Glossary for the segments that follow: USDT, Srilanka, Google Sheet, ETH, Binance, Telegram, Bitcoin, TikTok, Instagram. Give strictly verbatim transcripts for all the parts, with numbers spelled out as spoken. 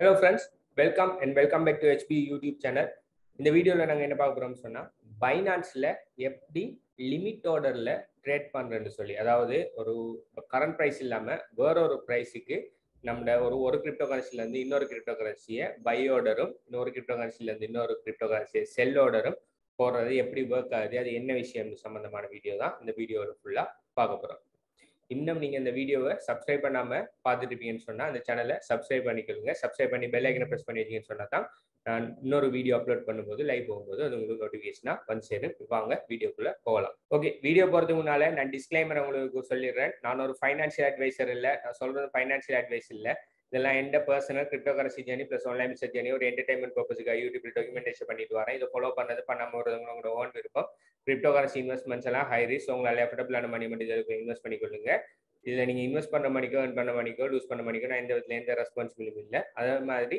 Hello friends, welcome and welcome back to H P YouTube channel. In the video la nanga enna paakaporom sonna Binance la eppadi limit order la trade pandrenu solli adavadhu oru current price illama vera oru price ku namda oru oru cryptocurrency la irundhu innoru cryptocurrency buy order um innoru cryptocurrency la irundhu innoru cryptocurrency sell order um poradhu eppadi work aagudhu adhu enna vishayam sambandhamana video da indha video la fulla paakaporom. இன்னும் நீங்க இந்த வீடியோவை subscribe பண்ணாம பார்த்துட்டு இருப்பீங்கன்னு சொன்னா அந்த சேனலை சப்ஸ்கிரைப் பண்ணிக்கொள்ளுங்க. சப்ஸ்கிரைப் பண்ணி பெல் ஐக்கனை பிரஸ் பண்ணி வச்சிங்கன்னு சொன்னா தான் நான் இன்னொரு வீடியோ அப்லோட் பண்ணும்போது லைவ் போகும்போது அது உங்களுக்கு நோட்டிஃபிகேஷனா வந்து சேரும். வாங்க வீடியோக்குள்ள போகலாம். ஓகே, வீடியோ போறதுக்கு முன்னால நான் டிஸ்க்ளைமர் உங்களுக்கு சொல்லிடுறேன். நான் ஒரு ஃபைனான்சியல் அட்வைசர் இல்லை, நான் சொல்றது ஃபைனான்சியல் அட்வைஸ் இல்லை. இதெல்லாம் எந்த personal crypto currency journey plus online business journey ஒரு என்டர்டைன்மெண்ட் பர்பஸுக்காக யூடியூப்ல டாக்குமெண்டேஷன் பண்ணிட்டு வரேன். இதை ஃபாலோ பண்ணது பண்ணாம ஒருத்தவங்களோட ஓன் விருப்பம். கிரிப்டோ கரன்சி இன்வெஸ்ட்மெண்ட்ஸ் எல்லாம் ஹை ரிஸ்க். உங்களால் எஃபர்டபிளான மணி மட்டும் இதில் இன்வெஸ்ட் பண்ணிக்கொள்ளுங்க. இதில் நீங்கள் இன்வெஸ்ட் பண்ண மணிக்கோ ஏர்ன் பண்ண மணிக்கோ லூஸ் பண்ண மணிக்கோ நான் எந்த விதத்தில் எந்த ரெஸ்பான்சிபிலிட்டி இல்லை. அதே மாதிரி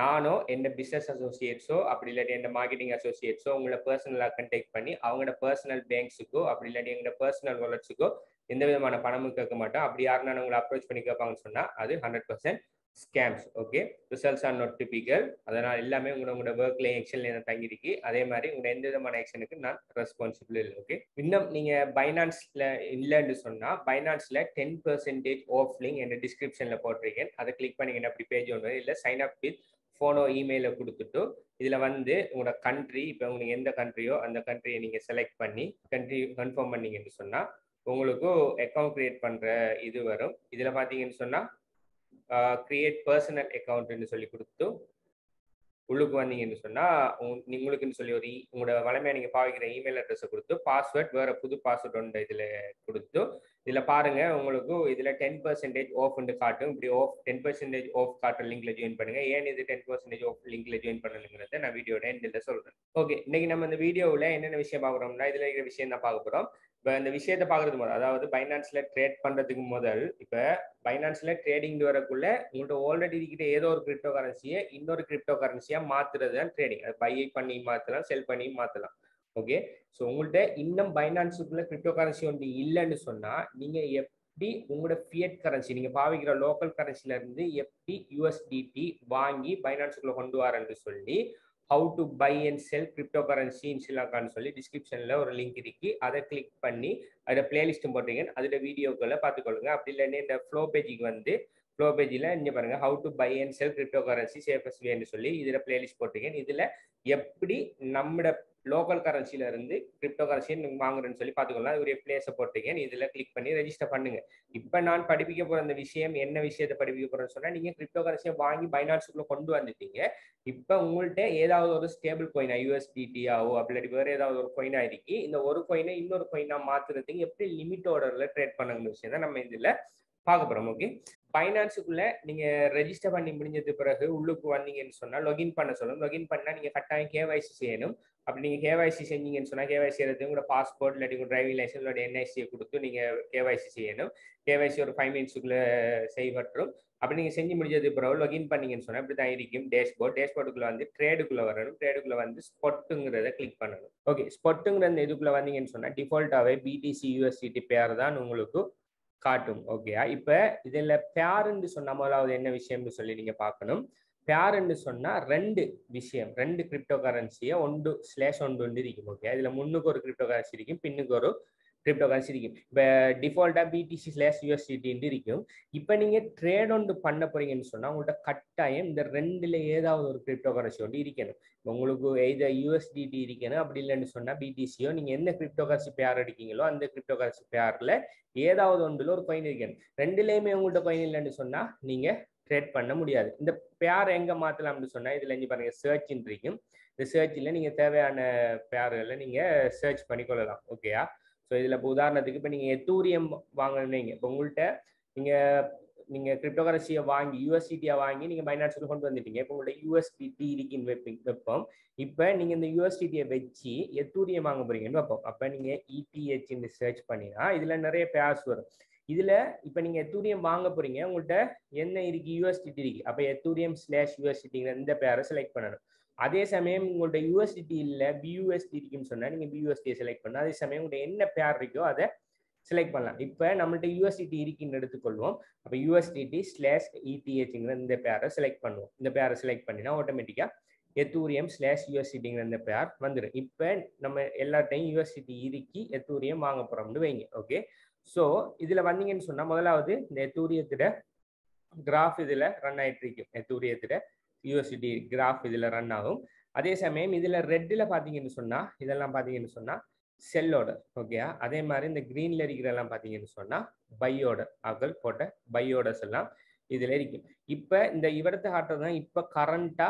நானோ எந்த பிஸ்னஸ் அசோசியேட்ஸோ அப்படி இல்லாட்டி எந்த மார்க்கெட்டிங் அசோசியேட்ஸோ உங்களை பர்சனலாக கண்டெக்ட் பண்ணி அவங்களோட பர்சனல் பேங்க்ஸுக்கோ அப்படி இல்லாட்டி எங்களோட பர்சனல் வாலெட்ஸுக்கோ எந்த விதமான பணமும் கேட்க மாட்டோம். அப்படி யாருன்னா உங்களை அப்ரோச் பண்ணி கேட்பாங்கன்னு சொன்னால் அது hundred percent scams. Okay, results are not typical. அதனால் எல்லாமே உங்களோட உங்களோட ஒர்க்ல எக்ஷன்ல என்ன தங்கிருக்கு. அதே மாதிரி உங்களோட எந்த விதமான எக்ஷனுக்கு நான் ரெஸ்பான்சிபிள் இல்லை. ஓகே, இன்னும் நீங்கள் பைனான்ஸ்ல இல்லைன்னு சொன்னால் பைனான்ஸ்ல டென் பர்சன்டேஜ் ஆஃப் லிங்க் என்னோட டிஸ்கிரிப்ஷன்ல போட்டிருக்கேன். அதை கிளிக் பண்ணிங்கன்னா அப்படி பேஜ் ஒன்று இல்லை சைன் அப் வித் ஃபோனோ இமெயில கொடுத்துட்டு இதில் வந்து உங்களோட கண்ட்ரி, இப்போ உங்களுக்கு எந்த கண்ட்ரியோ அந்த கண்ட்ரியை நீங்கள் செலக்ட் பண்ணி கண்ட்ரி கன்ஃபார்ம் பண்ணீங்கன்னு சொன்னால் உங்களுக்கும் அக்கௌண்ட் கிரியேட் பண்ணுற இது வரும். இதில் பார்த்தீங்கன்னு சொன்னால் கிரியேட் பர்சனல் அக்கௌண்ட்னு சொல்லி கொடுத்து உள்ளுக்கு வந்தீங்கன்னு சொன்னால் உங்களுக்குன்னு சொல்லி ஒரு உங்களோட வளமையாக நீங்கள் பாவிக்கிற இமெயில் அட்ரஸை கொடுத்து பாஸ்வேர்ட் வேறு புது பாஸ்வேர்ட் ஒன்று இதில் கொடுத்து இதில் பாருங்கள். உங்களுக்கு இதில் டென் பர்சன்டேஜ் ஆஃப்னு காட்டும். இப்படி ஆஃப் டென் பர்சன்டேஜ் ஆஃப் காட்டுற லிங்க்ல ஜாயின் பண்ணுங்கள். ஏன் இது டென் பர்சன்டேஜ் ஆஃப் லிங்க்ல ஜாயின் பண்ணணுங்கிறத நான் வீடியோட எண்டில் சொல்கிறேன். ஓகே, இன்னைக்கு நம்ம இந்த வீடியோவில் என்னென்ன விஷயம் பார்க்குறோம்னா இதில் இருக்கிற விஷயம் தான் பார்க்க போகிறோம். இப்போ இந்த விஷயத்தை பார்க்கறது முதல் அதாவது பைனான்ஸ்ல ட்ரேட் பண்ணுறதுக்கு முதல் இப்போ பைனான்ஸ்ல ட்ரேடிங் வரக்குள்ள உங்கள்கிட்ட ஆல்ரெடி இருக்கிற ஏதோ ஒரு கிரிப்டோ கரன்சியை இன்னொரு கிரிப்டோ கரன்சியாக மாற்றுறது தான் ட்ரேடிங். அதை பை பண்ணி மாற்றலாம், செல் பண்ணி மாற்றலாம். ஓகே, ஸோ உங்கள்கிட்ட இன்னும் பைனான்ஸுக்குள்ள கிரிப்டோ கரன்சி ஒன்று இல்லைன்னு சொன்னால் நீங்கள் எப்படி உங்களோட ஃபியட் கரன்சி நீங்கள் பாவிக்கிற லோக்கல் கரன்சிலேருந்து எப்படி யூஎஸ்டிடி வாங்கி பைனான்ஸுக்குள்ளே கொண்டு வரன்னு சொல்லி how to buy and sell cryptocurrency in Sri Lanka சொல்லி டிஸ்கிரிப்ஷனில் ஒரு லிங்க் இருக்கு. அதை கிளிக் பண்ணி அதோட பிளேலிஸ்ட்டும் போட்டீங்க. அதோட வீடியோக்களை பார்த்துக்கொள்ளுங்க. அப்படி இல்லைன்னா இந்த ஃப்ளோ பேஜுக்கு வந்து ஃப்ளோ பேஜில் இங்கே பாருங்கள் how to buy and sell cryptocurrency safest வேன்னு சொல்லி இதில் பிளேலிஸ்ட் போட்டீங்க. இதில் எப்படி நம்மளோட லோக்கல் கரன்சியிலேருந்து கிரிப்டோ கரன்சியை நீங்கள் வாங்குறேன்னு சொல்லி பார்த்துக்கலாம். ஒரு பிளேஸை போட்டீங்க. இதில் கிளிக் பண்ணி ரெஜிஸ்டர் பண்ணுங்கள். இப்போ நான் படிப்பிக்க போகிற அந்த விஷயம் என்ன விஷயத்தை படிப்பிக்க போகிறேன்னு சொன்னால் நீங்கள் கிரிப்டோ கரன்சியை வாங்கி பைனான்ஸுக்குள்ளே கொண்டு வந்துட்டீங்க. இப்போ உங்கள்கிட்ட ஏதாவது ஒரு ஸ்டேபிள் கோயினா யூஎஸ்டிடியாவோ அப்படி இல்லாட்டி வேறு ஏதாவது ஒரு கோயினாக இருக்கு. இந்த ஒரு கோயினை இன்னொரு கோயினாக மாற்றுறதுக்கு எப்படி லிமிட் ஆர்டரில் ட்ரேட் பண்ணுங்கிற விஷயம் தான் நம்ம இதில் பார்க்க போகிறோம். ஓகே, பைனான்ஸுக்குள்ள நீங்க ரெஜிஸ்டர் பண்ணி முடிஞ்சது பிறகு உள்ளுக்கு வந்தீங்கன்னு சொன்னா லொகின் பண்ண சொல்லணும். லொகின் பண்ணா நீங்க கட்டாயம் கேவைசி செய்யணும். அப்படி நீங்க கேவைசி செஞ்சீங்கன்னு சொன்னா கேவைசி செய்யறது உங்களோட பாஸ்போர்ட் இல்லாட்டி உங்க டிரைவிங் லைசன்ஸ் இல்லாட்டி என்ஐசியை கொடுத்து நீங்க கேவைசி செய்யணும். கேவைசி ஒரு ஃபைவ் மினிட்ஸுக்குள்ள செய்வற்றும். அப்படி நீங்க செஞ்சு முடிஞ்சது பிறகு லொகின் பண்ணீங்கன்னு சொன்னா இப்படி தான் இருக்கும் டேஷ்போர்ட். டேஷ்போர்ட்டுக்குள்ள வந்து ட்ரேடுக்குள்ள வரணும். ட்ரேடுக்குள்ள வந்து ஸ்பொட்டுங்கிறத கிளிக் பண்ணணும். ஓகே, ஸ்பொட்டுங்கிற இதுக்குள்ள வந்தீங்கன்னு சொன்னா டிஃபால்ட்டாவே பிடிசி யூஎஸ்டிடி பேர் தான் உங்களுக்கு காட்டும். ஓகேயா, இப்போ இதில் பேருன்னு சொன்னால் முதலாவது என்ன விஷயம்னு சொல்லி நீங்கள் பார்க்கணும். பேருன்னு சொன்னால் ரெண்டு விஷயம், ரெண்டு கிரிப்டோ கரன்சியை ஒன்று ஸ்லேஷ் ஒன்று ஒன்று இருக்கும். ஓகே, இதில் முன்னுக்கு ஒரு கிரிப்டோ கரன்சி இருக்கும், பின்னுக்கு ஒரு கிரிப்டோ கரன்சி இருக்கும். இப்போ டிஃபால்ட்டாக பிடிசி ஸ்லேஷ் யூஎஸ்டிடின்னு இருக்கும். இப்போ நீங்கள் ட்ரேட் ஒன்று பண்ண போறீங்கன்னு சொன்னால் உங்கள்கிட்ட கட்டாயம் இந்த ரெண்டில் ஏதாவது ஒரு கிரிப்டோ கரன்சி ஒன்று இருக்கணும். உங்களுக்கு எது யூஎஸ்டிடி இருக்கணும் அப்படி இல்லைன்னு சொன்னால் பிடிசியோ நீங்கள் எந்த கிரிப்டோ கரன்சி பேர் அடிக்கீங்களோ அந்த கிரிப்டோ கரன்சி பேரில் ஏதாவது ஒன்றில் ஒரு கோயின் இருக்கணும். ரெண்டுலேயுமே உங்கள்கிட்ட கோயின் இல்லைன்னு சொன்னால் நீங்கள் ட்ரேட் பண்ண முடியாது. இந்த பேர் எங்கே மாற்றலாம்னு சொன்னால் இதில் இங்கே பாருங்கள் சர்ச்சின்னு இருக்கும். இந்த சர்ச்சில் நீங்கள் தேவையான பேர்களை நீங்கள் சர்ச் பண்ணிக்கொள்ளலாம். ஓகேயா, ஸோ இதில் இப்போ உதாரணத்துக்கு இப்போ நீங்கள் எத்தூரியம் வாங்கினீங்க. இப்போ உங்கள்கிட்ட நீங்கள் நீங்கள் கிரிப்டோ கரன்சியை வாங்கி யூஎஸ்டிடியாக வாங்கி நீங்கள் பைனான்ஸுக்கு கொண்டு வந்துட்டீங்க. இப்போ உங்கள்கிட்ட யூஎஸ்டிடி இருக்குன்னு வைப்பீங்க வைப்போம். இப்போ நீங்கள் இந்த யூஎஸ்டிடியை வச்சு எத்தூரியம் வாங்க போகிறீங்கன்னு வைப்போம். அப்போ நீங்கள் இடிஹெச்னு சர்ச் பண்ணினா இதில் நிறைய பேர்ஸ் வரும். இதில் இப்போ நீங்கள் எத்தூரியம் வாங்க போகிறீங்க. உங்கள்கிட்ட என்ன இருக்குது? யூஎஸ்டிடி இருக்குது. அப்போ எத்தூரியம் ஸ்லேஷ் யூஎஸ்டிடிங்கிற இந்த பேரை செலக்ட் பண்ணணும். அதே சமயம் உங்கள்கிட்ட யூஎஸ்டிடி இல்லை பியூஎஸ்டி இருக்குன்னு சொன்னால் நீங்கள் பியூஎஸ்டியை செலக்ட் பண்ணணும். அதே சமயம் உங்கள்கிட்ட என்ன பேர் இருக்கோ அதை select பண்ணலாம். இப்போ நம்மள்ட்ட U S D T இருக்குன்னு எடுத்துக்கொள்வோம். அப்போ U S D T slash E T Hங்கிற இந்த பேரை செலக்ட் பண்ணுவோம். இந்த பேரை செலக்ட் பண்ணினா ஆட்டோமேட்டிக்கா எத்தூரியம் ஸ்லாஷ் யூஎஸ்டிங்கிற இந்த பேர் வந்துடும். இப்போ நம்ம எல்லா டைம் யூஎஸ்டி இருக்கி எத்தூரியம் வாங்க போறோம்னு வைங்க. ஓகே, ஸோ இதுல வந்தீங்கன்னு சொன்னா முதலாவது இந்த எத்தூரியத்திட கிராஃப் இதுல ரன் ஆயிட்டு இருக்கும். எத்தூரியத்திட யூஎஸ்டி கிராஃப் இதுல ரன் ஆகும். அதே சமயம் இதுல ரெட்டில் பார்த்தீங்கன்னு சொன்னா இதெல்லாம் பார்த்தீங்கன்னு சொன்னா செல் ஆர்டர். ஓகே, அதே மாதிரி இந்த கிரீன்ல இருக்கிறதெல்லாம் பார்த்தீங்கன்னு சொன்னா பை ஆர்டர், அவர்கள் போட்ட பை ஆர்டர்ஸ் எல்லாம் இதுல இருக்கும். இப்போ இந்த இவரத்து ஆர்டர் தான் இப்போ கரண்டா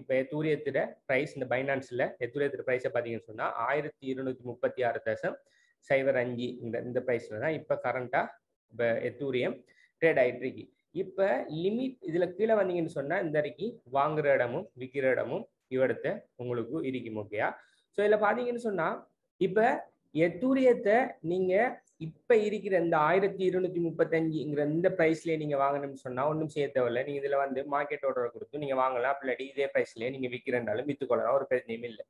இப்போ எத்தூரியத்திட ப்ரைஸ் இந்த பைனான்ஸில் எத்தூரியத்திட ப்ரைஸை பார்த்தீங்கன்னு சொன்னால் ஆயிரத்தி இருநூத்தி முப்பத்தி ஆறு தசம் சைபர் அஞ்சு இந்த இந்த ப்ரைஸில் தான் இப்போ கரண்ட்டாக இப்போ எத்தூரியம் ட்ரேட் ஆகிட்டு இருக்கு. இப்போ லிமிட் இதில் கீழே வந்தீங்கன்னு சொன்னால் இந்த இருக்கு வாங்குற இடமும் விற்கிற இடமும் இவடத்த உங்களுக்கு இருக்கும். ஓகேயா, ஸோ இதில் பார்த்தீங்கன்னு சொன்னால் இப்போ எத்தூரியத்தை நீங்கள் இப்போ இருக்கிற இந்த ஆயிரத்தி இருநூத்தி முப்பத்தஞ்சுங்கிற இந்த ப்ரைஸ்லேயே நீங்கள் வாங்கணும்னு சொன்னால் ஒன்றும் செய்ய தேவையில்லை. நீங்கள் இதில் வந்து மார்க்கெட் ஆர்டரை கொடுத்து நீங்கள் வாங்கலாம், இல்லாட்டி இதே ப்ரைஸ்லேயே நீங்கள் விற்கிறனாலும் விற்றுக்கொள்ளலாம், ஒரு பிரச்சனையும் இல்லை.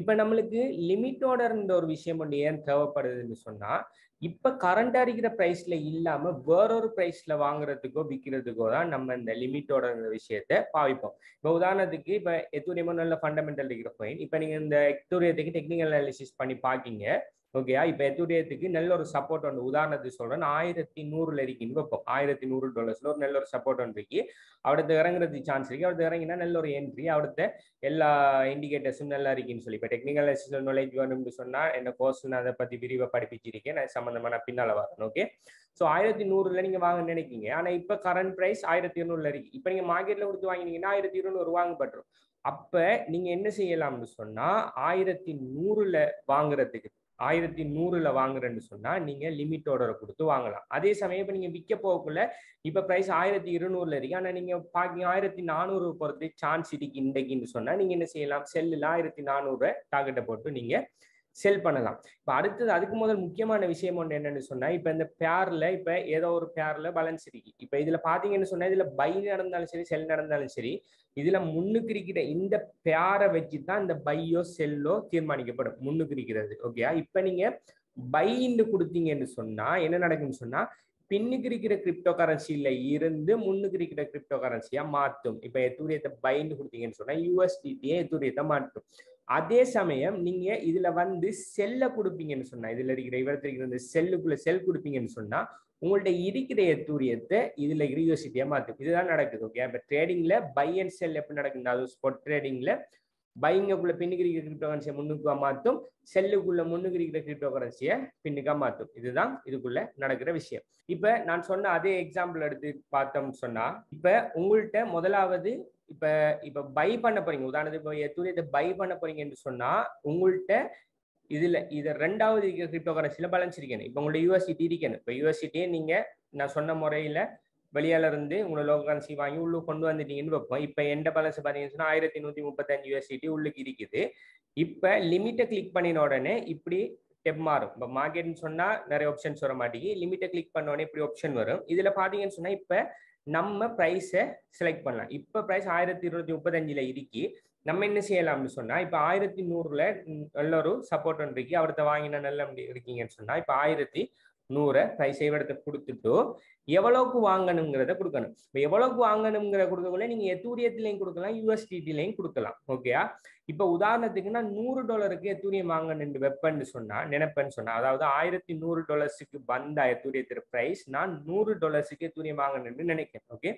இப்போ நம்மளுக்கு லிமிட் ஆர்டர்ன்ற ஒரு விஷயம் ஒன்று ஏன் தேவைப்படுதுன்னு சொன்னால் இப்போ கரண்டாக இருக்கிற ப்ரைஸில் இல்லாமல் வேறொரு ப்ரைஸில் வாங்குறதுக்கோ விற்கிறதுக்கோ தான் நம்ம இந்த லிமிட் ஆர்டர்ங்கிற விஷயத்தை பாவிப்போம். இப்போ உதாரணத்துக்கு இப்போ எத்தூரியமோ நல்ல ஃபண்டமெண்டல் இருக்கிற பாயிண்ட் இப்போ நீங்கள் இந்த எத்தூரியத்துக்கு டெக்னிக்கல் அனாலிசிஸ் பண்ணி பார்க்கிங்க. ஓகேயா, இப்போ எத்தூரியத்துக்கு நல்ல ஒரு சப்போர்ட் ஒன்று உதாரணத்துக்கு சொல்கிறேன் ஆயிரத்தி நூறுல இருக்குன்னு வைப்போம். ஆயிரத்தி நூறு டாலர்ஸ்ல ஒரு நல்ல ஒரு சப்போர்ட் ஒன்று இருக்கு. அவடத்தை இறங்குறதுக்கு சான்ஸ் இருக்கு. அவடத்தை இறங்கினா நல்ல ஒரு என்ட்ரி, அவடத்தை எல்லா இண்டிகேட்டர்ஸும் நல்லா இருக்குன்னு சொல்லி இப்போ டெக்னிக்கல் அனாலிசிஸ் நாலேஜ் வேணும்னு சொன்னால் என்ன கோர்ஸ் நான் அதை பற்றி விரிவாக படிப்பிச்சிருக்கேன், நான் சம்மந்தமாக நான் பின்னால் வரேன். ஓகே, ஸோ ஆயிரத்தி நூறுல நீங்க வாங்க நினைக்கிங்க, ஆனால் இப்போ கரண்ட் ப்ரைஸ் ஆயிரத்தி இருநூறுல இருக்கு. இப்போ நீங்க மார்க்கெட்ல கொடுத்து வாங்கினீங்கன்னா ஆயிரத்தி இருநூறு வாங்கப்பட்டுரும். அப்போ நீங்க என்ன செய்யலாம்னு சொன்னா ஆயிரத்தி நூறுல வாங்குறதுக்கு ஆயிரத்தி நூறுல வாங்குறேன்னு சொன்னா நீங்க லிமிட் ஆர்டரை கொடுத்து வாங்கலாம். அதே சமயம் இப்ப நீங்க விற்க போகக்குள்ள இப்ப பிரைஸ் ஆயிரத்தி இருநூறுல இருக்கு, ஆனா நீங்க பாக்கி ஆயிரத்தி நானூறு போறது சான்ஸ் இருக்கு இன்றைக்குன்னு சொன்னா நீங்க என்ன செய்யலாம், செல்லுல ஆயிரத்தி நானூறு டார்கெட்டை போட்டு நீங்க செல் பண்ணலாம். இப்போ அடுத்தது அதுக்கு முதல் முக்கியமான விஷயம் ஒன்று என்னன்னு சொன்னால் இப்போ இந்த பேரில் இப்போ ஏதோ ஒரு பேரில் பேலன்ஸ் இருக்கு. இப்போ இதில் பார்த்தீங்கன்னு சொன்னால் இதில் பை நடந்தாலும் சரி செல் நடந்தாலும் சரி இதில் முன்னுக்கு இருக்கிற இந்த பேரை வச்சு தான் இந்த பையோ செல்லோ தீர்மானிக்கப்படும் முன்னுக்கு இருக்கிறது. ஓகேயா, இப்போ நீங்கள் பைன்னு கொடுத்தீங்கன்னு சொன்னால் என்ன நடக்குன்னு சொன்னால் பின்னுக்கு இருக்கிற கிரிப்டோ கரன்சியில் இருந்து முன்னுக்கு இருக்கிற கிரிப்டோ கரன்சியாக மாற்றும். இப்போ எத்தூரியத்தை பைன்னு கொடுத்தீங்கன்னு சொன்னால் யூஎஸ்டிடியை எத்தூரியத்தை மாற்றும். அதே சமயம் நீங்க இதுல வந்து செல்ல கொடுப்பீங்கன்னு சொன்னா இதுல இருக்கிற இவரத்துல இருக்கிற இந்த செல்லுக்குள்ள செல் கொடுப்பீங்கன்னு சொன்னா உங்கள்ட்ட இருக்கிற எத்தூரியத்தை இதுல இருக்கிற யூஎஸ்டிடியா மாத்தும். இதுதான் நடக்குது. ஓகே, இப்ப ட்ரேடிங்ல பை அண்ட் செல் எப்படி நடக்குது, அது ஸ்பாட் ட்ரேடிங்ல பைங்குள்ள பின்னுக்கு இருக்கிற கிரிப்டோ கரன்சியை முன்னுக்கா மாத்தும், செல்லுக்குள்ள முன்னுக்கு இருக்கிற கிரிப்டோ கரன்சியை பின்னுக்கா மாத்தும். இதுதான் இதுக்குள்ள நடக்கிற விஷயம். இப்ப நான் சொன்ன அதே எக்ஸாம்பிள் எடுத்து பார்த்தோம்னு சொன்னா இப்ப உங்கள்கிட்ட முதலாவது இப்ப இப்ப பை பண்ண போறீங்க, உதாரணத்துக்கு எத்தூரியத்தை பை பண்ண போறீங்கன்னு சொன்னா உங்கள்கிட்ட இதுல இது ரெண்டாவது இருக்கிற கிரிப்டோ கரன்சியில பேலன்ஸ் இருக்கணும். இப்ப உங்கள்ட்ட யூஎஸ்டிடி இருக்கணும். இப்ப யூஎஸ்டிடியை நீங்க நான் சொன்ன முறையில வெளியால இருந்து உங்களை லோக்கல் கரன்சி வாங்கி உள்ள கொண்டு வந்துட்டீங்கன்னு வைப்போம். இப்ப எந்த பேலன்ஸ் பாத்தீங்கன்னு சொன்னா ஆயிரத்தி நூத்தி முப்பத்தஞ்சு யூஎஸ்டிடி உள்ளுக்கு இருக்குது. இப்ப லிமிட்டை கிளிக் பண்ணின உடனே இப்படி ஸ்டெப் மாறும். இப்போ மார்க்கெட்னு சொன்னா நிறைய ஆப்ஷன்ஸ் வர மாட்டேங்கி லிமிட்டை கிளிக் பண்ண உடனே இப்படி ஆப்ஷன் வரும். இதுல பாத்தீங்கன்னு சொன்னா இப்ப நம்ம ப்ரைஸை செலக்ட் பண்ணலாம். இப்போ ப்ரைஸ் ஆயிரத்தி இருநூத்தி முப்பத்தஞ்சில் இருக்கி நம்ம என்ன செய்யலாம்னு சொன்னால் இப்போ ஆயிரத்தி நூறுல நல்ல ஒரு சப்போர்ட் ஒன்று இருக்கு, அவர்கிட்ட வாங்கினா நல்லா இருக்கீங்கன்னு சொன்னால் இப்போ ஆயிரத்தி நூறை ப்ரைஸை இடத்த கொடுத்துட்டு எவ்வளோக்கு வாங்கணுங்கிறத கொடுக்கணும். இப்போ எவ்வளோக்கு வாங்கணுங்கிறத கொடுக்கக்குள்ள நீங்கள் எத்தூரியத்திலையும் கொடுக்கலாம் யூஎஸ்டிடிலையும் கொடுக்கலாம். ஓகேயா, இப்போ உதாரணத்துக்குன்னா நூறு டாலருக்கு எத்தூரியம் வாங்கணுன்னு வெப்பன்னு சொன்னால் நினைப்பேன்னு சொன்னால் அதாவது ஆயிரத்தி நூறு டாலர்ஸுக்கு வந்த எத்தூரியத்திற ப்ரைஸ் நான் நூறு டாலர்ஸுக்கு எத்தூரியம் வாங்கணுன்னு நினைக்கிறேன். ஓகே,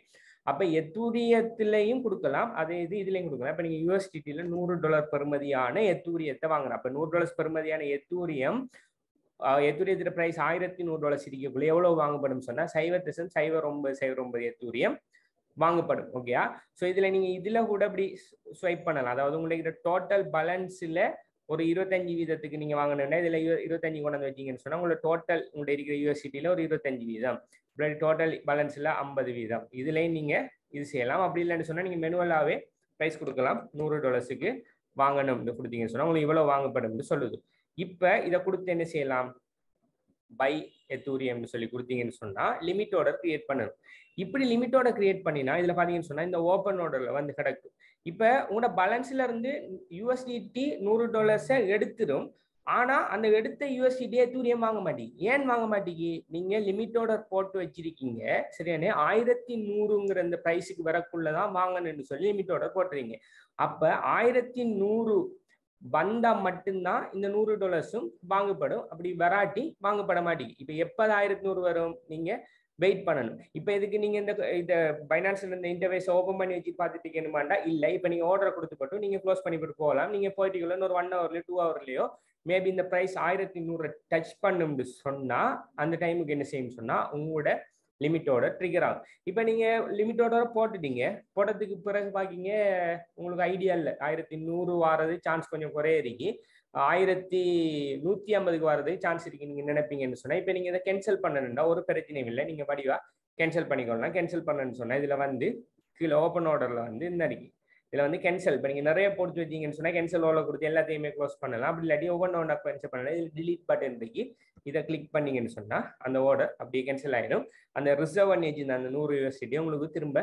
அப்போ எத்தூரியத்திலையும் கொடுக்கலாம், அதே இது இதுலையும் கொடுக்கலாம். இப்போ நீங்கள் யூஎஸ்டிடியில் நூறு டாலர் பெறுமதியான எத்தூரியத்தை வாங்கணும். அப்போ நூறு டாலர்ஸ் பெறுமதியான எத்தூரியம் எத்தூரியத்திர பிரைஸ் ஆயிரத்தி நூறு டாலர்ஸ் இருக்கக்குள்ள எவ்வளவு வாங்கப்படும் சொன்னா சைவர் தசம் சைவர் ஒன்பது சைவர் ஒன்பது எத்தூரியம் வாங்கப்படும். ஓகேயா, ஸோ இதுல நீங்க இதுல கூட இப்படி ஸ்வைப் பண்ணலாம். அதாவது உங்களுக்கு டோட்டல் பேலன்ஸ்ல ஒரு இருபத்தஞ்சு வீதத்துக்கு நீங்க வாங்கணும்னா இதுல இருபத்தஞ்சு கொண்டாந்து வச்சீங்கன்னு சொன்னா உங்களோட டோட்டல் உங்கள்கிட்ட இருக்கிற யூஎஸ்டிடியில ஒரு இருபத்தஞ்சு வீதம் டோட்டல் பேலன்ஸ்ல ஐம்பது வீதம் இதுலயும் நீங்க இது செய்யலாம். அப்படி இல்லைன்னு சொன்னா நீங்க மெனுவலாவே பிரைஸ் கொடுக்கலாம். நூறு டாலர்ஸுக்கு வாங்கணும்னு கொடுத்தீங்கன்னு சொன்னா உங்களுக்கு இவ்வளவு வாங்கப்படும்னு சொல்லுது. இப்போ இதை கொடுத்து என்ன செய்யலாம், பை எத்தூரியம்னு சொல்லி கொடுத்தீங்கன்னு சொன்னால் லிமிட் ஆர்டர் கிரியேட் பண்ணணும். இப்படி லிமிட் ஆர்டர் கிரியேட் பண்ணினா இதில் பார்த்தீங்கன்னு சொன்னால் இந்த ஓப்பன் ஆர்டரில் வந்து கிடக்கும். இப்போ உங்களோட பேலன்ஸ்ல இருந்து யூஎஸ்டிடி நூறு டாலர்ஸை எடுத்துடும். ஆனா அந்த எடுத்த யூஎஸ்டியை எத்தூரியம் வாங்க மாட்டீங்க. ஏன் வாங்க மாட்டீங்க? நீங்க லிமிட்டோட போட்டு வச்சிருக்கீங்க, சரியானே? ஆயிரத்தி நூறுங்கிற அந்த ப்ரைஸுக்கு வரக்குள்ளதான் வாங்கணும்னு சொல்லி லிமிட்டோட போட்டுறீங்க. அப்ப ஆயிரத்தி நூறு வந்தா மட்டும்தான் இந்த நூறு டாலர்ஸும் வாங்கப்படும். அப்படி வராட்டி வாங்கப்பட மாட்டேங்குது. இப்ப எப்போது ஆயிரத்தி நூறு வரும்? நீங்க வெயிட் பண்ணணும். இப்ப இதுக்கு நீங்க இந்த இந்த பைனான்ஸ்ல இந்த இன்டர்வேஸ் ஓபன் பண்ணி வச்சு பார்த்துட்டீங்கன்னுமாண்டா இல்லை. இப்ப நீங்க ஆர்டர் கொடுத்து போட்டு நீங்க க்ளோஸ் பண்ணிவிட்டு போகலாம். நீங்க போயிட்டீங்களா ஒரு ஒன் ஹவர்லயோ டூ ஹவர்லயோ மேபி இந்த ப்ரைஸ் ஆயிரத்தி நூறு டச் பண்ணும்னு சொன்னா அந்த டைமுக்கு என்ன செய்யும் சொன்னா உங்களோட லிமிட்டோட ட்ரிகர் ஆகும். இப்போ நீங்கள் லிமிட்டோட போட்டுட்டீங்க, போட்டதுக்கு பிறகு பார்க்கிங்க உங்களுக்கு ஐடியா இல்லை. ஆயிரத்தி நூறு வாரது சான்ஸ் கொஞ்சம் குறைய இருக்கு, ஆயிரத்தி நூற்றி ஐம்பதுக்கு வாரது சான்ஸ் இருக்கு நீங்கள் நினைப்பீங்கன்னு சொன்னால் இப்போ நீங்கள் இதை கேன்சல் பண்ணணும்னா ஒரு பிரச்சனையும் இல்லை. நீங்கள் வடிவா கேன்சல் பண்ணிக்கொள்ளலாம். கேன்சல் பண்ணணும்னு சொன்னால் இதில் வந்து கீழே ஓப்பன் ஆர்டரில் வந்து இந்த இருக்கு. இதில் வந்து கேன்சல் இப்போ நீங்கள் நிறைய போட்டு வச்சிங்கன்னு சொன்னால் கேன்சல் ஓவில் கொடுத்து எல்லாத்தையுமே க்ளோஸ் பண்ணலாம். அப்படி இல்லாட்டி ஒவ்வொன்று ஒன்றா கேன்சல் பண்ணலாம். இதில் டிலீட் பட்டன் இருக்கு, இதை கிளிக் பண்ணிங்கன்னு சொன்னால் அந்த ஆர்டர் அப்படியே கேன்சல் ஆகிடும். அந்த ரிசர்வ் பண்ணி வச்சிருந்த அந்த நூறு யூஎஸ்டியை உங்களுக்கு திரும்ப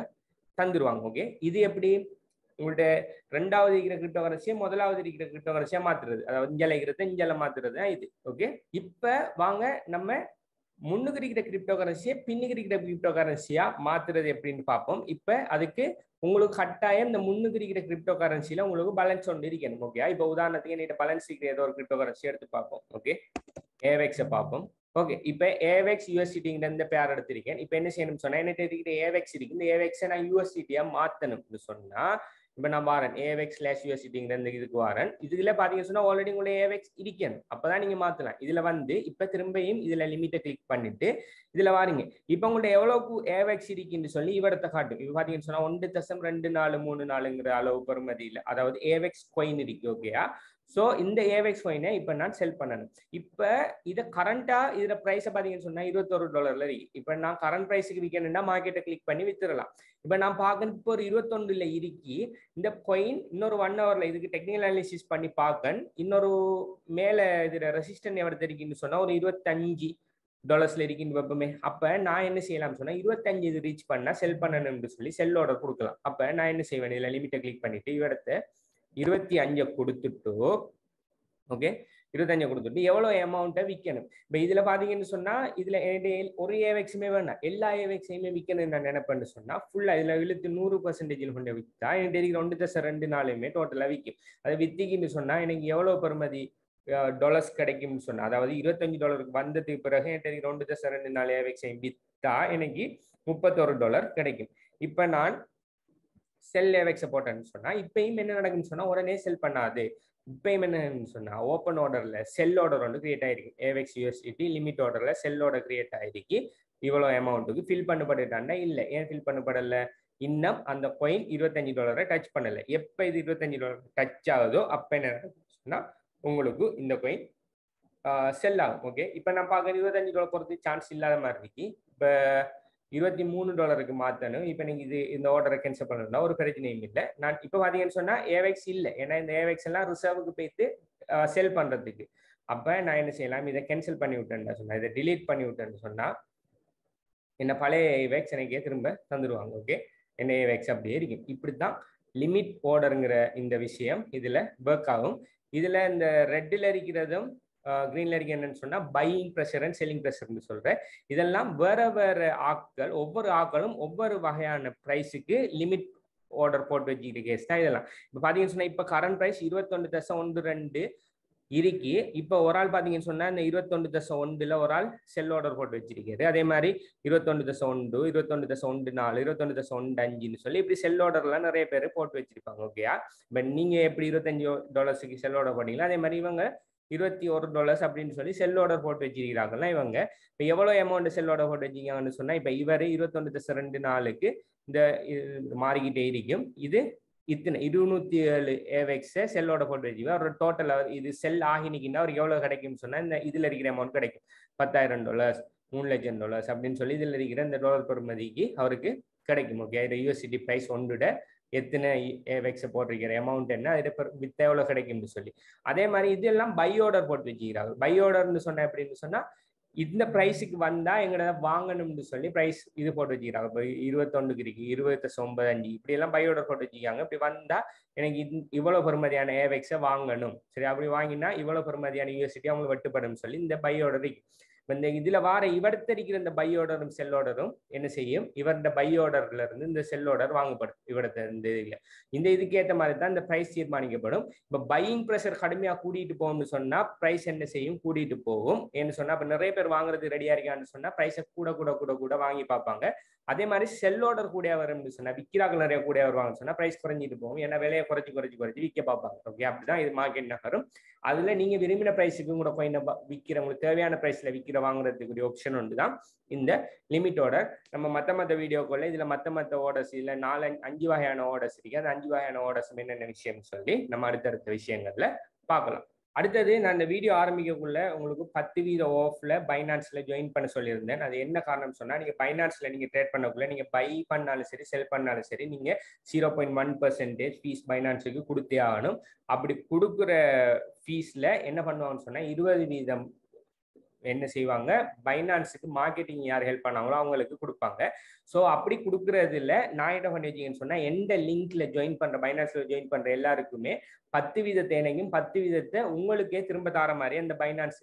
தந்துடுவாங்க. ஓகே, இது எப்படி உங்கள்கிட்ட ரெண்டாவது இருக்கிற கிரிப்டோ கரன்சியை முதலாவது இருக்கிற கிரிப்டோ கரன்சியாக மாற்றுறது, அதாவது இஞ்சலை இருக்கிறது இஞ்சலை மாற்றுறது தான் இது. ஓகே, இப்போ வாங்க நம்ம முன்னுக்கு இருக்கிற கிரிப்டோ கரன்சியை பின்னுக்கு இருக்கிற கிரிப்டோ கரன்சியாக மாற்றுறது எப்படின்னு பார்ப்போம். இப்போ அதுக்கு உங்களுக்கு கட்டாயம் இந்த முன்னுக்கு இருக்கிற கிரிப்டோ கரன்சியில் உங்களுக்கு பேலன்ஸ் ஒன்று இருக்கணும். ஓகே, இப்போ உதாரணத்துக்கு என்கிட்ட பேலன்ஸ் இருக்கிற ஏதோ ஒரு கிரிப்டோ கரன்சி எடுத்து பார்ப்போம். ஓகே, ஏவேக்ஸை பார்ப்போம். ஓகே, இப்போ ஏவேக்ஸ் யூஎஸ்டிங்கிற இந்த பேர் எடுத்திருக்கேன். இப்போ என்ன செய்யணும்னு சொன்னால் என்கிட்ட இருக்கிற ஏவேக்ஸ் இருக்கு, இந்த ஏவேக்ஸை நான் யூஎஸ்டியாக மாற்றணும்னு சொன்னால் இப்போ நான் வாரன் ஏவேக்ஸ் ஸ்லாஷ் யூஎஸ்டிங்கிற இந்த இதுக்கு வாரன். இதில் பார்த்தீங்கன்னு சொன்னால் ஆல்ரெடி உங்களோட ஏவேக்ஸ் இருக்கணும், அப்போ தான் நீங்கள் மாற்றலாம். இதில் வந்து இப்போ திரும்பியும் இதில் லிமிட்டை கிளிக் பண்ணிட்டு இதில் வாருங்க. இப்போ உங்கள்கிட்ட எவ்வளோக்கு ஏவேக்ஸ் இருக்குன்னு சொல்லி இவரத்தை காட்டும். இப்போ பார்த்தீங்கன்னு சொன்னால் ஒன்று தசம் ரெண்டு நாலு மூணு நாலுங்கிற அளவு பெறுமதியில், அதாவது ஏவேக்ஸ் கொயின் இருக்கு. ஓகேயா, ஸோ இந்த ஏவேக்ஸ் கொயினை இப்போ நான் செல் பண்ணணும். இப்போ இதை கரண்ட்டாக இதில் ப்ரைஸை பார்த்தீங்கன்னு சொன்னால் இருபத்தொரு டாலரில் இருக்கு. இப்போ நான் கரண்ட் ப்ரைஸுக்கு விற்கணும்னா மார்க்கெட்டை கிளிக் பண்ணி வித்துடலாம். இப்போ நான் பார்க்கணும் இப்போ ஒரு இருபத்தொன்றில் இருக்கி இந்த கொயின் இன்னொரு ஒன் ஹவரில் இதுக்கு டெக்னிக்கல் அனாலிசிஸ் பண்ணி பார்க்கணும். இன்னொரு மேலே இதில் ரெசிஸ்டன் எவ்வளோ இருக்குன்னு சொன்னால் ஒரு இருபத்தஞ்சு டாலர்ஸில் இருக்குன்னு வைப்போமே. அப்போ நான் என்ன செய்யலாம்னு சொன்னால் இருபத்தஞ்சு இது ரீச் பண்ணால் செல் பண்ணணும்னு சொல்லி செல் ஆர்டர் கொடுக்கலாம். அப்போ நான் என்ன செய்வேன், இதில் லிமிட்டை கிளிக் பண்ணிவிட்டு இவரத்தை இருபத்தி அஞ்சை கொடுத்துட்டு, ஓகே, இருபத்தஞ்சை கொடுத்துட்டு எவ்வளோ அமௌண்ட்டை விற்கணும். இப்போ இதில் பார்த்தீங்கன்னு சொன்னால் இதில் ஒரு ஏவேக்ஸுமே வேணாம், எல்லா ஏவேக்ஸையுமே விற்கணும்னு நான் நினைப்பேன்னு சொன்னால் ஃபுல்லாக இதில் இழுத்து நூறு பர்சன்டேஜில் கொண்டு விற்றா எனக்கு இருக்கிற ஒன்று தசை ரெண்டு நாளையுமே டோட்டலாக விற்கும். அது வித்திக்கின்னு சொன்னால் எனக்கு எவ்வளோ பெறுமதி டாலர்ஸ் கிடைக்கும்னு சொன்னால், அதாவது இருபத்தஞ்சு டாலருக்கு வந்ததுக்கு பிறகு என்கிட்ட இருக்கிற ஒன்று தசை ரெண்டு நாலு ஏவேக்ஸையும் விற்றா எனக்கு முப்பத்தொரு டாலர் கிடைக்கும். இப்போ நான் செல் ஏவேக்ஸை போட்டேன்னு சொன்னால் இப்பயும் என்ன நடக்குன்னு சொன்னால் உடனே செல் பண்ணாது. இப்பயும் என்னன்னு சொன்னால் ஓப்பன் ஆர்டரில் செல் ஆர்டர் ஒன்று கிரியேட் ஆகிருக்கு. ஏவேக்ஸ் யூஎஸ்டிடி லிமிட் ஆர்டரில் செல் ஆர்டர் கிரியேட் ஆகிருக்கு. இவ்வளோ அமௌண்ட்டுக்கு ஃபில் பண்ணப்பட்டுட்டாண்டா இல்லை. ஏன் ஃபில் பண்ணப்படலை? இன்னும் அந்த கொயின் இருபத்தஞ்சு டாலரை டச் பண்ணலை. எப்போ இது இருபத்தஞ்சு டாலர் டச் ஆகுதோ அப்போ என்ன நடக்குன்னு சொன்னால் உங்களுக்கு இந்த கொயின் செல் ஆகும். ஓகே, இப்போ நான் பார்க்குறது இருபத்தஞ்சு டாலர் போகிறதுக்கு சான்ஸ் இல்லாத மாதிரி இருக்கு. இப்போ இருபத்தி மூணு டாலருக்கு மாற்றணும். இப்போ நீங்கள் இது இந்த ஆர்டரை கேன்சல் பண்ணணும்னா ஒரு பிரச்சனையும் இல்லை. நான் இப்போ பார்த்தீங்கன்னு சொன்னால் ஏவேக்ஸ் இல்லை, ஏன்னா இந்த ஏவேக்ஸ் எல்லாம் ரிசர்வுக்கு போய்த்து செல் பண்ணுறதுக்கு. அப்போ நான் என்ன செய்யலாம், இதை கேன்சல் பண்ணி விட்டேன்னு சொன்னால், இதை டிலீட் பண்ணி விட்டேன்னு சொன்னால் என்ன பழைய ஏவேக்ஸ் எனக்கே திரும்ப தந்துடுவாங்க. ஓகே, என்ன ஏவேக்ஸ் அப்படியே இருக்கும். இப்படி தான் லிமிட் ஆர்டருங்கிற இந்த விஷயம் இதில் ஒர்க் ஆகும். இதில் இந்த ரெட்டில் இருக்கிறதும் கிரீன்ல இருக்கு என்னன்னு சொன்னா பையிங் ப்ரெஷர் அண்ட் செல்லிங் ப்ரெஷர்னு சொல்றேன். இதெல்லாம் வேற வேற ஆட்கள், ஒவ்வொரு ஆட்களும் ஒவ்வொரு வகையான ப்ரைஸுக்கு லிமிட் ஆர்டர் போட்டு வச்சுக்கிற கேஸ் தான் இதெல்லாம். இப்போ பார்த்தீங்கன்னு சொன்னா இப்போ கரண்ட் ப்ரைஸ் இருபத்தொன்று தசம் ஒன்று ரெண்டு இருக்கு. இப்போ ஒரு ஆள் பார்த்தீங்கன்னு சொன்னா இந்த இருபத்தொன்று தசம் ஒன்றுல ஒரு ஆள் செல் ஆர்டர் போட்டு வச்சிருக்காரு. அதே மாதிரி இருபத்தொன்று தசம் ஒன்று இருபத்தொன்று தசம் ஒன்று நாலு இருபத்தொன்று தசம் ஒன்று அஞ்சுன்னு சொல்லி இப்படி செல் ஆர்டர்லாம் நிறைய பேர் போட்டு வச்சிருப்பாங்க. ஓகேயா, பட் நீங்க எப்படி இருபத்தஞ்சு டாலர்ஸுக்கு செல் ஆர்டர் பண்ணீங்களா அதே மாதிரி இவங்க இருபத்தி ஒரு டாலர்ஸ் அப்படின்னு சொல்லி செல் ஆர்டர் போட்டு வச்சிருக்கிறாங்கன்னா இவங்க இப்போ எவ்வளோ அமௌண்ட் செல் ஆர்டர் போட்டு வச்சிருக்காங்கன்னு சொன்னால் இப்போ இவர் இருபத்தொன்று தசம் ரெண்டு நாளுக்கு இந்த மாறிக்கிட்டே இருக்கும். இது இத்தனை இருநூத்தி ஏழு ஏவேக்ஸை செல் ஆர்டர் போட்டு வச்சுக்கோங்க. அவரோட டோட்டலாக இது செல் ஆகினிக்கின்னா அவருக்கு எவ்வளோ கிடைக்கும்னு சொன்னால் இந்த இதில் இருக்கிற அமௌண்ட் கிடைக்கும். பத்தாயிரம் டாலர்ஸ் மூணு லட்சம் டாலர்ஸ் அப்படின்னு சொல்லி இதில் இருக்கிற இந்த டாலர் பெறுமதிக்கு அவருக்கு கிடைக்கும். ஓகே, இது யூஎஸ்டி ப்ரைஸ் ஒன்றுட எத்தனை ஏவேக்ஸை போட்டிருக்கிற அமௌண்ட் என்ன, அது வித்த எவ்வளோ கிடைக்கும்னு சொல்லி. அதே மாதிரி இதெல்லாம் பை ஆர்டர் போட்டு வச்சுக்கிறாங்க. பை ஆர்டர்னு சொன்னால் எப்படின்னு சொன்னால் இந்த பிரைஸுக்கு வந்தா எங்கட வாங்கணும்னு சொல்லி பிரைஸ் இது போட்டு வச்சுக்கிறாங்க. இப்போ இருபத்தொன்னுக்கு இருக்கு, இருபத்தொன்பதஞ்சு இப்படி எல்லாம் பை ஆர்டர் போட்டு வச்சுக்காங்க. இப்படி வந்தா எனக்கு இவ்வளவு பெருமதியான ஏவெக்ஸை வாங்கணும், சரி அப்படி வாங்கினா இவ்வளவு பெருமதியான யூஎஸ்டிடி அவங்களுக்கு வெட்டுப்படும் சொல்லி இந்த பை ஆர்டர் இந்த இதுல வார இவர்த்தரிக்கிற இந்த பை ஆர்டரும் செல் ஆர்டரும் என்ன செய்யும், இவருடைய பை ஆர்டர்ல இருந்து இந்த செல் ஆர்டர் வாங்கப்படும். இவரத்த இந்த இதுல இந்த இதுக்கு ஏற்ற மாதிரி தான் இந்த பிரைஸ் தீர்மானிக்கப்படும். இப்ப பையிங் ப்ரெஷர் கடுமையா கூட்டிட்டு போகும்னு சொன்னா பிரைஸ் என்ன செய்யும், கூட்டிட்டு போகும். ஏன்னு சொன்னா இப்ப நிறைய பேர் வாங்குறது ரெடியா இருக்கான்னு சொன்னா பிரைஸை கூட கூட கூட கூட வாங்கி பார்ப்பாங்க. அதே மாதிரி செல் ஆர்டர் கூட வரும்னு சொன்னா விற்கிறார்கள் நிறைய கூட வருவாங்கன்னு சொன்னா பிரைஸ் குறைஞ்சிட்டு போகும். ஏன்னா விலையை குறைச்சி குறைச்சி குறைச்சி விற்க பார்ப்பாங்க. ஓகே, அப்படிதான் இது மார்க்கெட் நகரும். அதுல நீங்க விரும்பின பிரைஸுக்கு கூட கோயினை விற்கிற உங்களுக்கு தேவையான பிரைஸ்ல விற்க வாங்கறதுக்குரிய ஆப்ஷன் உண்டு தான் இந்த லிமிட் ஆர்டர். நம்ம மத்த மத்த வீடியோக்குள்ள இதுல மத்த மத்த ஆர்டர்ஸ் இல்ல நாலு அஞ்சு வகையான ஆர்டர்ஸ் இருக்கு. அந்த அஞ்சு வகையான ஆர்டர்ஸ் என்னென்ன விஷயம் சொல்லி நம்ம அடுத்தடுத்த விஷயங்கள்ல பார்க்கலாம். அடுத்தது, நான் இந்த வீடியோ ஆரம்பிக்கக்குள்ள உங்களுக்கு பத்து வீத ஆஃப்ல பைனான்ஸ்ல ஜாயின் பண்ண சொல்லியிருந்தேன். அது என்ன காரணம் சொன்னா, நீங்க பைனான்ஸ்ல நீங்க ட்ரேட் பண்ணக்குள்ள நீங்க பை பண்ணாலும் சரி செல் பண்ணாலும் சரி நீங்க zero point one percentage fees பைனான்ஸுக்கு கொடுத்தே ஆகணும். அப்படி கொடுக்குற ஃபீஸ்ல என்ன பண்ணுவாங்கன்னு சொன்னா இருபது வீதம் என்ன செய்வாங்க, பைனான்ஸுக்கு மார்க்கெட்டிங் யார் ஹெல்ப் பண்ணாங்களோ அவங்களுக்கு கொடுப்பாங்க. ஸோ அப்படி கொடுக்குறதுல நான் என்ன பண்ணிட்டீங்கன்னு சொன்னால் எந்த லிங்க்ல ஜாயின் பண்ணுற பைனான்ஸில் ஜாயின் பண்ணுற எல்லாருக்குமே பத்து வீத தேனையும் பத்து வீதத்தை உங்களுக்கே திரும்ப தர மாதிரி அந்த பைனான்ஸ்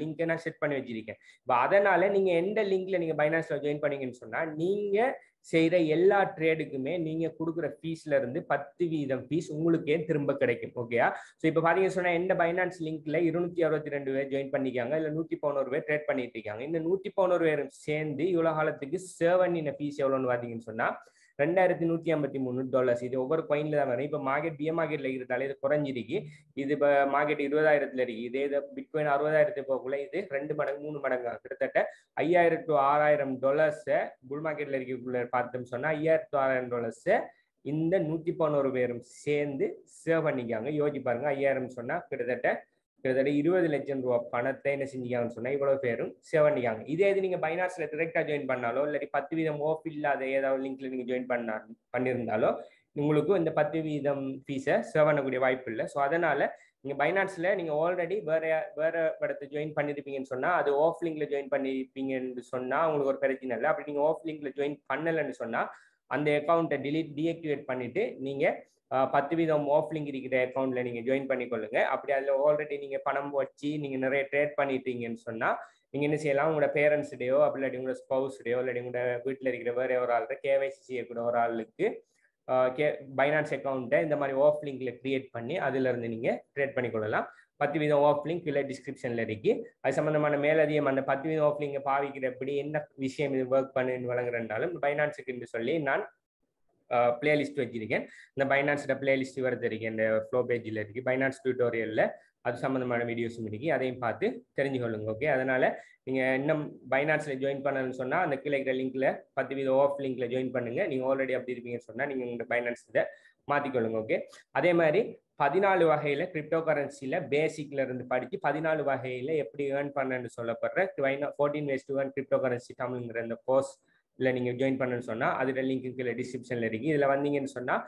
லிங்கை நான் செட் பண்ணி வச்சிருக்கேன். இப்போ அதனால நீங்கள் எந்த லிங்க்ல நீங்கள் பைனான்ஸில் ஜாயின் பண்ணீங்கன்னு சொன்னால் நீங்கள் செய்கிற எல்லா ட்ரேடுக்குமே நீங்கள் கொடுக்குற ஃபீஸ்ல இருந்து பத்து வீதம் ஃபீஸ் உங்களுக்கே திரும்ப கிடைக்கும். ஓகேயா? ஸோ இப்போ பார்த்தீங்கன்னு சொன்னால் எந்த பைனான்ஸ் லிங்க்ல இருநூத்தி அறுபத்தி ரெண்டு பேர் ஜாயின் பண்ணிக்காங்க, இல்லை நூற்றி பதினோரு பேர் ட்ரேட் பண்ணிட்டு இருக்காங்க. இந்த நூற்றி பதினோரு பேரும் சேர்ந்து இவ்வளோ காலத்துக்கு சேவனின ஃபீஸ் எவ்வளோன்னு பார்த்தீங்கன்னு சொன்னால் ரெண்டாயிரத்தி நூற்றி ஐம்பத்தி மூணு டாலர்ஸ். இது ஒவ்வொரு பாயிண்ட்ல தான் வரும். இப்போ மார்க்கெட் பிய மார்க்கெட்ல இருந்தாலே இது குறைஞ்சிருக்கு. இது இப்போ மார்க்கெட் இருபதாயிரத்துல இருக்கு. இதே இதை பிட்காயின் அறுபதாயிரத்து போகக்குள்ள இது ரெண்டு மடங்கு மூணு மடங்கு கிட்டத்தட்ட ஐயாயிரம் டு ஆறாயிரம் டாலர்ஸை புல் மார்க்கெட்ல இருக்கக்குள்ள பார்த்தோம் சொன்னா ஐயாயிரத்து ஆறாயிரம் டாலர்ஸை இந்த நூற்றி பதினோரு பேரும் சேர்ந்து சேவ் பண்ணிக்காங்க. யோசிச்சு பாருங்க, ஐயாயிரம் சொன்னா கிட்டத்தட்ட கிட்டத்தட்ட இருபது லட்சம் ரூபா பணத்தை என்ன செஞ்சுக்காங்கன்னு சொன்னால் இவ்வளோ பேரும் சேவ் பண்ணிக்காங்க. இதே இது நீங்கள் பைனான்ஸில் டிரெக்டாக ஜாயின் பண்ணாலோ இல்லாட்டி பத்து வீதம் ஓஃப் இல்லாத ஏதாவது லிங்க்ல நீங்கள் ஜாயின் பண்ண பண்ணியிருந்தாலோ உங்களுக்கும் இந்த பத்து வீதம் ஃபீஸை சேவ் பண்ணக்கூடிய வாய்ப்பு இல்லை. ஸோ அதனால் நீங்கள் பைனான்ஸில் நீங்கள் ஆல்ரெடி வேற வேற இடத்த ஜாயின் பண்ணியிருப்பீங்கன்னு சொன்னால் அது ஆஃப் லிங்க்ல ஜாயின் பண்ணியிருப்பீங்கன்னு சொன்னால் உங்களுக்கு ஒரு பிரச்சனை இல்லை. அப்படி நீங்கள் ஆஃப் லிங்க்ல ஜாயின் பண்ணலைன்னு சொன்னால் அந்த அக்கௌண்ட்டை டிலீட் டீஆக்டிவேட் பண்ணிவிட்டு நீங்கள் பத்து வீதம் ஆஃப் லிங்க் இருக்கிற அக்கௌண்ட்ல நீங்க ஜாயின் பண்ணிக்கொள்ளுங்க. அப்படி அதுல ஆல்ரெடி நீங்க பணம் வச்சு நீங்க நிறைய ட்ரேட் பண்ணிட்டீங்கன்னு சொன்னா நீங்க என்ன செய்யலாம், உங்களோட பேரண்ட்ஸ்டையோ அப்படி இல்லாட்டி உங்களோட ஸ்பவுஸ்டையோ இல்லாட்டி உங்களோட வீட்டில் இருக்கிற வேற ஒரு ஆள் கேவைசி செய்யக்கூட ஒரு ஆளுக்கு கே பைனான்ஸ் அக்கௌண்ட்டை இந்த மாதிரி ஆஃப் லிங்க்ல கிரியேட் பண்ணி அதுல இருந்து நீங்க ட்ரேட் பண்ணிக்கொள்ளலாம். பத்து வீதம் ஆஃப் லிங்க் இல்லை டிஸ்கிரிப்ஷன்ல இருக்கு. அது சம்பந்தமான மேலதிகம் அந்த பத்து வீதம் ஆஃப் லிங்கை பாவிக்கிறபடி என்ன விஷயம் இது ஒர்க் பண்ணு வழங்குறதுனாலும் பைனான்ஸுக்கு என்று சொல்லி நான் பிளேலிஸ்ட் வச்சிருக்கேன். இந்த பைனான்ஸோட பிளேலிஸ்ட் வரது இருக்கேன், இந்த ஃப்ளோ பேஜில் இருக்கு. பைனான்ஸ் டியூட்டோரியல்ல அது சம்பந்தமான வீடியோஸும் இருக்கு, அதையும் பார்த்து தெரிஞ்சுக்கொள்ளுங்க. ஓகே, அதனால நீங்க இன்னும் பைனான்ஸ்ல ஜாயின் பண்ணணும்னு சொன்னா அந்த கீழே இருக்கிற லிங்க்ல பத்து வீத ஆஃப் லிங்க்ல ஜாயின் பண்ணுங்க. நீங்க ஆல்ரெடி அப்படி இருப்பீங்கன்னு சொன்னா நீங்க உங்க பைனான்ஸ் இதை மாத்திக்கொள்ளுங்க. ஓகே, அதே மாதிரி பதினாலு வகையில கிரிப்டோ கரன்சியில பேசிக்ல இருந்து படிச்சு பதினாலு வகையில எப்படி ஏர்ன் பண்ணு சொல்லப்படுற fourteen ways to earn crypto currency தமிழ்ங்கிற இந்த கோர்ஸ் இல்லை நீங்கள் ஜாயின் பண்ணணும்னு சொன்னால் அதில் லிங்க் கீழே டிஸ்கிரிப்ஷனில் இருக்குது. இதில் வந்தீங்கன்னு சொன்னால்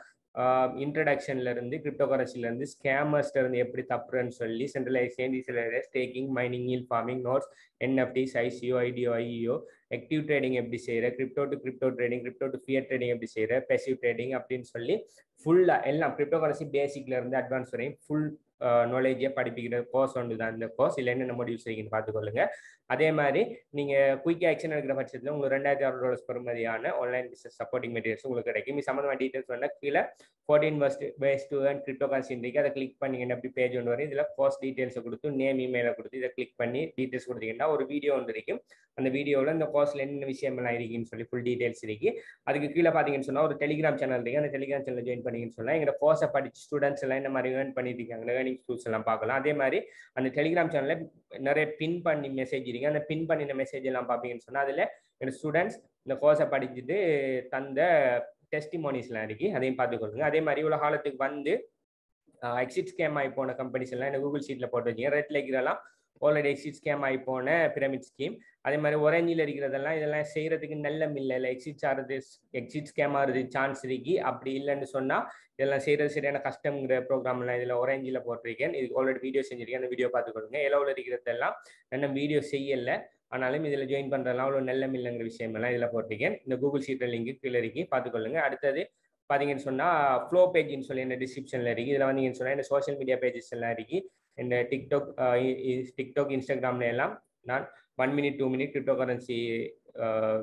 இன்ட்ரடக்ஷன்லேருந்து கிரிப்டோ கரன்சிலேருந்து ஸ்கேமர்ஸ்ல இருந்து எப்படி தப்புறன்னு சொல்லி centralise decentralise staking mining yield farming nodes NFTs ICO IDO IEO active trading எப்படி செய்கிற crypto to crypto trading crypto to fiat trading எப்படி செய்கிற பேசிவ் ட்ரேடிங் அப்படின்னு சொல்லி ஃபுல்லாக எல்லாம் கிரிப்டோ கரன்சி பேசிக்லேருந்து அட்வான்ஸ் வரையும் ஃபுல் நாலேஜை படிப்பிக்கிற கோர்ஸ் ஒன்று தான் இந்த கோர்ஸ். இல்லை என்னென்ன முடிவு செய்யுங்கன்னு பார்த்துக்கொள்ளுங்க. அதே மாதிரி நீங்கள் குயிக் ஆக்ஷன் எடுக்கிற பட்சத்தில் உங்களுக்கு ரெண்டாயிரத்தி ஆறு டாலர்ஸ் பெறுமதியான ஆன்லைன் பிசினஸ் சப்போர்ட்டிங் மெட்டீரியல்ஸ் உங்களுக்கு கிடைக்கும். இது சம்மந்தமான டீட்டெயில்ஸ் வேணால் கீழே fourteen first ways to earn crypto currency இன்றைக்கு அதை கிளிக் பண்ணிங்கன்னா அப்படி பேஜ் ஒன்று வரும். இதில் கோர்ஸ் டீட்டெயில்ஸை கொடுத்து நேம் இமெயிலை கொடுத்து இதை கிளிக் பண்ணி டீட்டெயில்ஸ் கொடுத்தீங்கன்னா ஒரு வீடியோ ஒன்று இருக்கும். அந்த வீடியோவில் இந்த கோர்ஸில் என்னென்ன விஷயமெல்லாம் இருக்குன்னு சொல்லி ஃபுல் டீட்டெயில்ஸ் இருக்குது. அதுக்கு கீழே பார்த்தீங்கன்னு சொன்னால் ஒரு டெலிகிராம் சேனல் இருக்குது. அந்த டெலிகிராம் சேனலில் ஜாயின் பண்ணிங்கன்னு சொன்னால் எங்களோட கோர்ஸை படித்து ஸ்டூடெண்ட்ஸ் எல்லாம் இந்த மாதிரி ஏர்ன் பண்ணியிருக்காங்க டூல்ஸ் எல்லாம் பார்க்கலாம். அதே மாதிரி அந்த டெலிகிராம் சேனல்ல நிறைய பின் பண்ணி மெசேஜ் இருக்கு. அந்த பின் பண்ணின மெசேஜ் எல்லாம் பாப்பீங்கன்னு சொன்னா அதுல என்னோட ஸ்டூடெண்ட்ஸ் இந்த கோர்ஸை படிச்சுட்டு தந்த டெஸ்டிமோனிஸ் எல்லாம் இருக்கு, அதையும் பார்த்துக்கொள்ளுங்க. அதே மாதிரி இவ்வளவு காலத்துக்கு வந்து எக்ஸிட் ஸ்கேம் ஆகி போன கம்பெனிஸ் எல்லாம் எனக்கு கூகுள் ஷீட்ல போட்டு வச்சுங்க. ரெட்ல இருக்கிறலாம் ஆல்ரெடி எக்ஸிட் ஸ்கேம் ஆகி போன பிரமிட் ஸ்கீம், அதே மாதிரி ஒரேஞ்சில் இருக்கிறதெல்லாம் இதெல்லாம் செய்யறதுக்கு நல்ல இல்லை இல்லை எக்ஸிட் ஆகிறது எக்ஸிட் ஸ்கேம் ஆகுறது சான்ஸ் இருக்கு. அப்படி இல்லைன்னு சொன்னால் இதெல்லாம் செய்யறது சரியான கஷ்டம்ங்கிற ப்ரோக்ராம்லாம் இதில் ஒரேஞ்சில் போட்டிருக்கேன். இது ஆல்ரெடி வீடியோ செஞ்சிருக்கேன், அந்த வீடியோ பார்த்துக்கொள்ளுங்க. எலவில் இருக்கிறதெல்லாம் நம்ம வீடியோ செய்யலை ஆனாலும் இதில் ஜாயின் பண்ணுறதுலாம் அவ்வளோ நல்ல மில்லைங்கிற விஷயமெல்லாம் இதில் போட்டிருக்கேன். இந்த கூகுள் சீட்டில் லிங்க்கு கீழே இருக்கி பார்த்துக்கொள்ளுங்க. அடுத்தது பார்த்தீங்கன்னு சொன்னால் ஃப்ளோ பேஜின்னு சொல்லி என்ன டிஸ்கிரிப்ஷனில் இருக்குது. இதில் வந்தீங்கன்னு சொன்னால் இந்த சோஷியல் மீடியா பேஜஸ் எல்லாம் இருக்குது. இந்த டிக்டாக் டிக்டாக் இன்ஸ்டாகிராம்ல எல்லாம் நான் one minute two minute crypto currency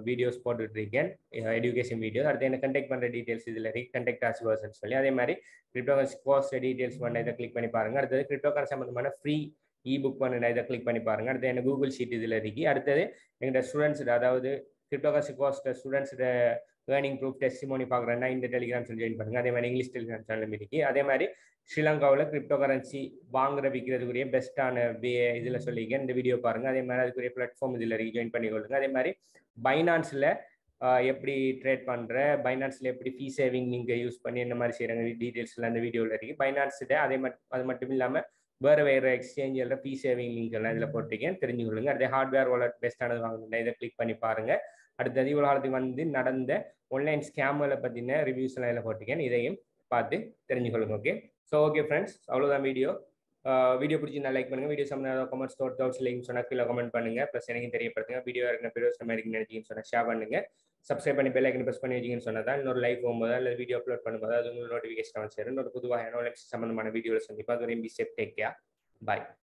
videos போட்டுட்ருக்கேன், எஜுகேஷன் வீடியோஸ். அடுத்து என்ன கண்டெக்ட் பண்ணுற டீட்டெயில்ஸ் இதில் இருக்குது, கண்டெக்ட் ஆஸ் பர்சன் சொல்லி. அதே மாதிரி கிரிப்டோ கரன்சி கோர்ஸ் டீட்டெயில்ஸ் பண்ண இதை கிளிக் பண்ணி பாருங்கள். அடுத்தது கிரிப்டோ கரன்சி சம்மந்தமான ஃப்ரீ இ புக் பண்ண இதை கிளிக் பண்ணி பாருங்கள். அடுத்து என்ன கூகுள் ஷீட் இதில் இருக்குது. அடுத்தது எங்கள்கிட்ட ஸ்டூடெண்ட்ஸோட அதாவது கிரிப்டோ கரன்சி கோர்ஸ் ஸ்டூடெண்ட்ஸோட ஏர்னிங் ப்ரூஃப் டெஸ்டிமோனி பார்க்குறேன்னா இந்த டெலிகிராம் சேனல் ஜாயின் பண்ணுங்கள். அதே மாதிரி இங்கிலீஷ் டெலிகிராம் சேனல் இருக்குது. அதே மாதிரி ஸ்ரீலங்காவில் கிரிப்டோ கரன்சி வாங்குற விற்கிறதுக்குரிய பெஸ்ட்டான இதில் சொல்லியிருக்கேன், இந்த வீடியோ பாருங்கள். அதே மாதிரி அதுக்குரிய பிளாட்ஃபார்ம் இதில் இருக்குது, ஜாயின் பண்ணிக்கொள்ளுங்க. அதே மாதிரி பைனான்ஸில் எப்படி ட்ரேட் பண்ணுற, பைனான்ஸில் எப்படி ஃபீ சேவிங் நீங்கள் யூஸ் பண்ணி என்ன மாதிரி செய்கிறாங்க டீட்டெயில்ஸ்லாம் அந்த வீடியோவில் இருக்குது. பைனான்ஸில் அதே மட் அது மட்டும் இல்லாமல் வேறு வேறு எக்ஸ்சேஞ்சில் ஃபீ சேவிங் லிங்க்லாம் இதில் போட்டிருக்கேன், தெரிஞ்சுக்கொள்ளுங்க. அதே ஹார்ட்வேர் வாலெட் பெஸ்ட்டானது வாங்குங்க, இதை கிளிக் பண்ணி பாருங்கள். அடுத்தது இவ்வளோ காலத்துக்கு வந்து நடந்த ஆன்லைன் ஸ்கேம்களை பற்றின ரிவ்யூஸ்லாம் இதில் போட்டிருக்கேன், இதையும் பார்த்து தெரிஞ்சுக்கொள்ளுங்க. ஓகே ஸோ ஓகே ஃப்ரெண்ட்ஸ், அவ்வளோதான் வீடியோ. வீடியோ பிடிச்சி நான் லைக் பண்ணுங்கள். வீடியோ சம்மந்தமாக கமெண்ட்ஸ் தோட் டவுட்ஸ் லிங்க் சொன்னால் கீழே கமெண்ட் பண்ணுங்கள். ப்ளஸ் எனக்கு தெரியப்படுத்துங்க. வீடியோ இருக்கிற பிரியோஸ் நம்ம இருக்குன்னு நினைச்சிங்கன்னு சொன்னால் ஷேர் பண்ணுங்கள். சப்ஸ்கிரைப் பண்ணி பெல் ஐக்கன் ப்ரெஸ் பண்ணி வச்சிங்கன்னு சொன்னால் தான் இன்னொரு லைவ் போகும்போது இல்லை வீடியோ அப்லோட் பண்ணும்போது அது உங்களுக்கு நோட்டிஃபிகேஷன் வந்து சேரும். இன்னொரு புதுவாக சம்பந்தமான வீடியோவில் சந்திப்பாக அது ஒரு எம்பி சேஃப். Take care. பாய்.